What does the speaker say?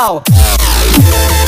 Tchau.